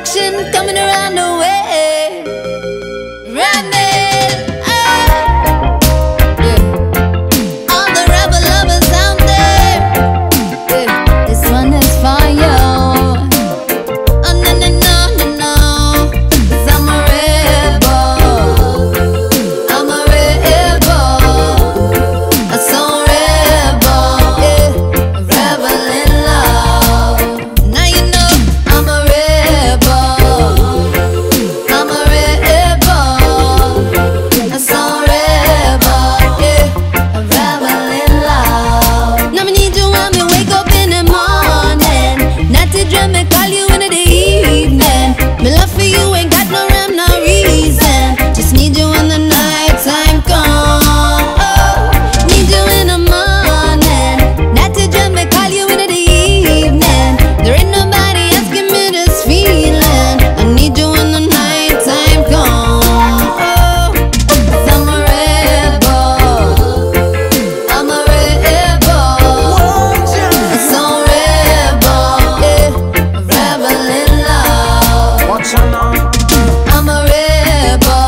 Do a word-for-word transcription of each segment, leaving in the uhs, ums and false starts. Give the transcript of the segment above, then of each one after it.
reflection coming around the way. Ramming up, yeah. All the rebel lovers out there, yeah. This one is for you. Oh no no no no no, 'cause I'm a rebel, I'm a rebel, a soul rebel, yeah. A rebel in love. Now you know I'm a rebel, I'm a rebel, a soul rebel, yeah. A rebel in love. Now me need you when me wake up in the morning, not to dream me call you in the evening. Me love for you ain't got no rhyme, no reason. Just need you when the night time come. Oh, need you in the morning, not to dream me call you in the evening. There ain't nobody else give me this feeling. I need you when the night time come. Oh, 'cause I'm a rebel, I'm a rebel, a soul rebel, yeah. A rebel in love. Watch out now. I'm a rebel,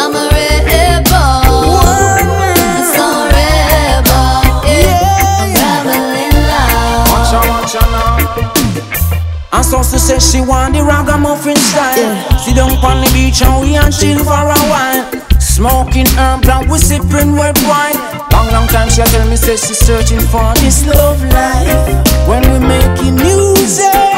I'm a rebel, a soul rebel, yeah. A rebel in love. Watch out, watch out now. And so she says she want the ragamuffin style. Sit down on the beach and we and chill for a while. Smoking herb and we sipping red wine. Long, long time she tell me says she's searching for this love life. When we making music.